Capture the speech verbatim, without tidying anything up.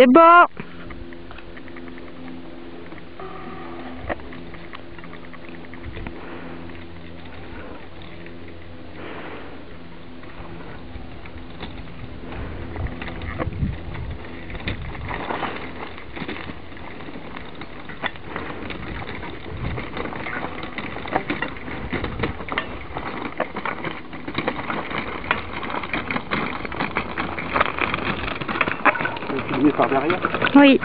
C'est bon. Oui.